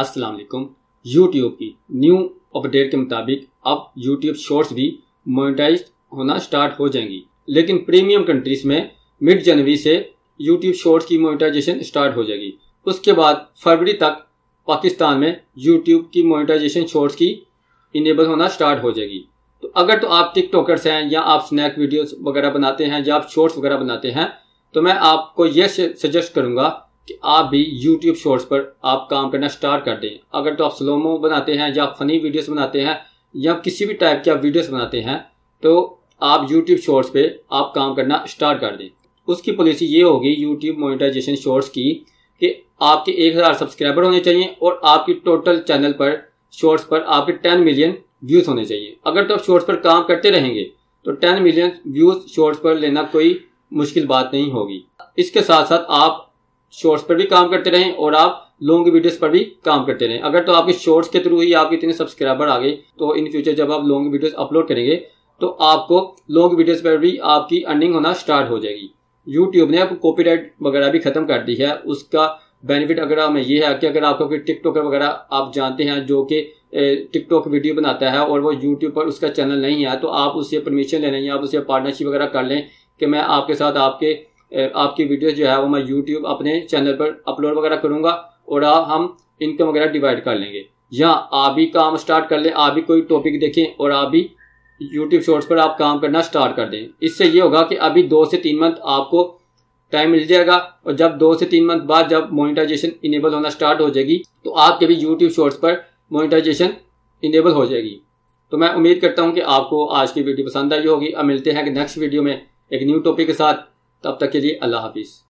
अस्सलाम वालेकुम। YouTube की न्यू अपडेट के मुताबिक अब YouTube शॉर्ट्स भी मोनेटाइज होना स्टार्ट हो जाएंगी, लेकिन प्रीमियम कंट्रीज में मिड जनवरी से YouTube शॉर्ट्स की मोनेटाइजेशन स्टार्ट हो जाएगी। उसके बाद फरवरी तक पाकिस्तान में YouTube की मोनेटाइजेशन शॉर्ट्स की इनेबल होना स्टार्ट हो जाएगी। तो अगर तो आप टिकटॉकर्स हैं या आप स्नैक वीडियोस वगैरह बनाते हैं या आप शॉर्ट्स वगैरह बनाते हैं, तो मैं आपको यह सजेस्ट करूंगा कि आप भी YouTube शॉर्ट्स पर आप काम करना स्टार्ट कर दें। अगर तो आप स्लोमो बनाते हैं या फनी वीडियोस बनाते हैं या किसी भी टाइप के आप वीडियोस बनाते हैं, तो आप YouTube शॉर्ट्स पे आप काम करना स्टार्ट कर दें। उसकी पॉलिसी ये होगी YouTube मोनेटाइजेशन शॉर्ट्स की कि आपके 1000 सब्सक्राइबर होने चाहिए और आपकी टोटल चैनल पर शॉर्ट्स पर आपके 10 मिलियन व्यूज़ होने चाहिए। अगर तो आप शॉर्ट्स पर काम करते रहेंगे तो 10 मिलियन व्यूज़ शॉर्ट्स पर लेना कोई मुश्किल बात नहीं होगी। इसके साथ साथ आप शॉर्ट्स पर भी काम करते रहें और आप लॉन्ग वीडियोस पर भी काम करते रहें। अगर तो आपके शॉर्ट्स के थ्रू ही आपके इतने सब्सक्राइबर आ गए, तो इन फ्यूचर जब आप लॉन्ग वीडियोस अपलोड करेंगे तो आपको लॉन्ग वीडियोस पर भी आपकी अर्निंग होना स्टार्ट हो जाएगी। यूट्यूब ने आपको कॉपीराइट वगैरह भी खत्म कर दी है। उसका बेनिफिट अगर हमें ये है कि अगर आपका कोई टिकटॉकर वगैरह आप जानते हैं जो कि टिकटॉक वीडियो बनाता है और वो यूट्यूब पर उसका चैनल नहीं है, तो आप उससे परमिशन ले लें या आप उससे पार्टनरशिप वगैरह कर लें कि मैं आपके साथ आपकी वीडियो जो है वो मैं YouTube अपने चैनल पर अपलोड वगैरह करूंगा और हम इनकम वगैरह डिवाइड कर लेंगे। या आप भी काम स्टार्ट कर लें, आप भी कोई टॉपिक देखें और आप भी YouTube शॉर्ट्स पर आप काम करना स्टार्ट कर दें। इससे ये होगा कि अभी 2 से 3 मंथ आपको टाइम मिल जाएगा और जब 2 से 3 मंथ बाद जब मोनेटाइजेशन इनेबल होना स्टार्ट हो जाएगी तो आपके भी YouTube शॉर्ट्स पर मोनेटाइजेशन इनेबल हो जाएगी। तो मैं उम्मीद करता हूँ कि आपको आज की वीडियो पसंद आई होगी। अब मिलते हैं कि नेक्स्ट वीडियो में एक न्यू टॉपिक के साथ। तब तक के लिए अल्लाह हाफिज़।